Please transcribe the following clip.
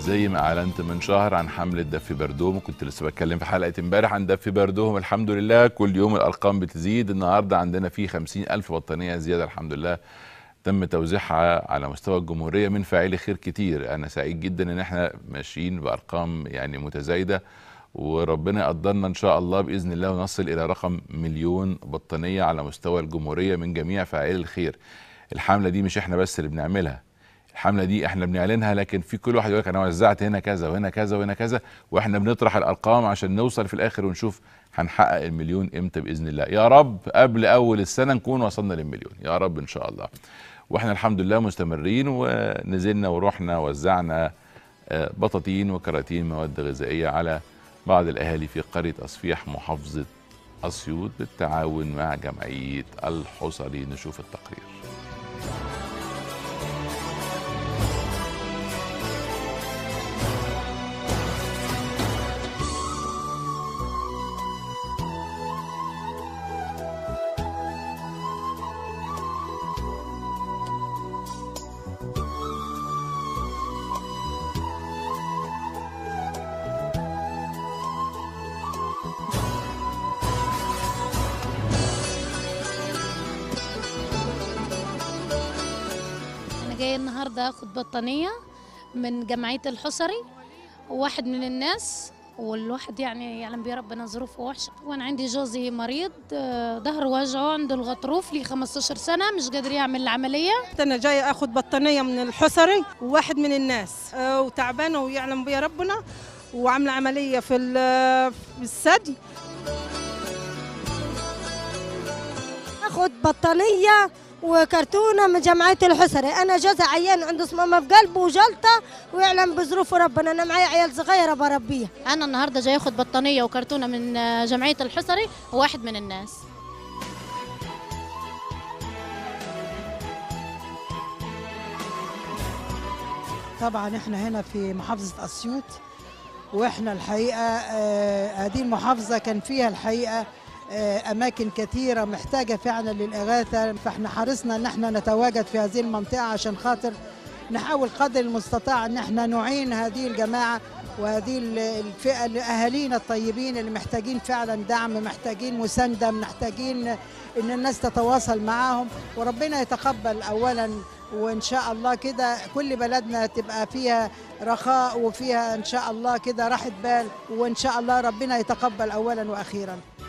زي ما اعلنت من شهر عن حمله دفي بردهم، وكنت لسه بتكلم في حلقه امبارح عن دفي بردهم. الحمد لله كل يوم الارقام بتزيد. النهارده عندنا فيه 50,000 بطانيه زياده الحمد لله تم توزيعها على مستوى الجمهوريه من فاعلي خير كتير. انا سعيد جدا ان احنا ماشيين بارقام يعني متزايده، وربنا يقدرنا ان شاء الله باذن الله ونصل الى رقم 1,000,000 بطانيه على مستوى الجمهوريه من جميع فاعلي الخير. الحمله دي مش احنا بس اللي بنعملها، الحمله دي احنا بنعلنها، لكن في كل واحد يقول لك انا وزعت هنا كذا وهنا كذا وهنا كذا، واحنا بنطرح الارقام عشان نوصل في الاخر ونشوف هنحقق 1,000,000 امتى باذن الله. يا رب قبل اول السنه نكون وصلنا لل1,000,000 يا رب ان شاء الله. واحنا الحمد لله مستمرين، ونزلنا ورحنا وزعنا بطاطين وكراتين مواد غذائيه على بعض الاهالي في قريه اصفيح محافظه اسيوط بالتعاون مع جمعيه الحصري. نشوف التقرير. جاي النهارده اخد بطانيه من جمعيه الحصري وواحد من الناس، والواحد يعني يعلم بيه ربنا ظروفه وحشه. وانا عندي جوزي مريض ظهره وجعه، عنده الغضروف، ليه 15 سنه مش قادر يعمل العمليه. انا جايه اخد بطانيه من الحصري وواحد من الناس، وتعبانه ويعلم بيه ربنا، وعامله عمليه في الثدي. اخد بطانيه وكرتونه من جمعيه الحسري. انا جوزي عيان عنده صمامه في قلبه وجلطه، ويعلم بظروفه ربنا. انا معايا عيال صغيره بربيها. انا النهارده جاي اخد بطانيه وكرتونه من جمعيه الحسري وواحد من الناس. طبعا احنا هنا في محافظه اسيوط، واحنا الحقيقه هذه المحافظه كان فيها الحقيقه أماكن كثيرة محتاجة فعلا للإغاثة، فإحنا حرصنا إن إحنا نتواجد في هذه المنطقة عشان خاطر نحاول قدر المستطاع إن إحنا نعين هذه الجماعة وهذه الفئة لأهالينا الطيبين اللي محتاجين فعلا دعم، محتاجين مساندة، محتاجين إن الناس تتواصل معاهم، وربنا يتقبل أولا. وإن شاء الله كده كل بلدنا تبقى فيها رخاء وفيها إن شاء الله كده راحة بال، وإن شاء الله ربنا يتقبل أولا وأخيرا.